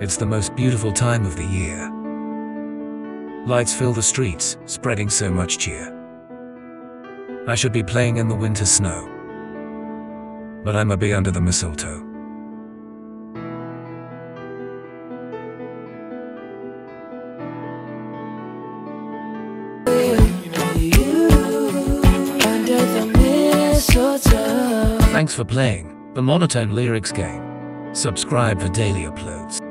It's the most beautiful time of the year. Lights fill the streets, spreading so much cheer. I should be playing in the winter snow, but I'ma be under the mistletoe. Thanks for playing the Monotone Lyrics game. Subscribe for daily uploads.